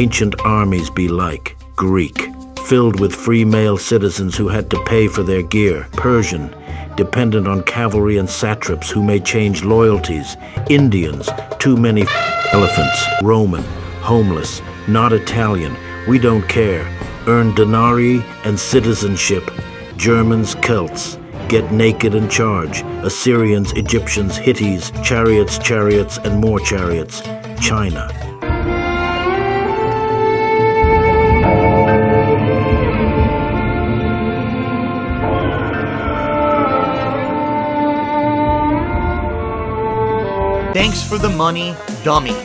ancient armies be like? Greek, filled with free male citizens who had to pay for their gear. Persian, dependent on cavalry and satraps who may change loyalties. Indians, too many elephants. Roman, homeless, not Italian, we don't care. Earn denarii and citizenship. Germans, Celts, get naked and charge. Assyrians, Egyptians, Hittites, chariots, and more chariots. China. Thanks for the money, dummy.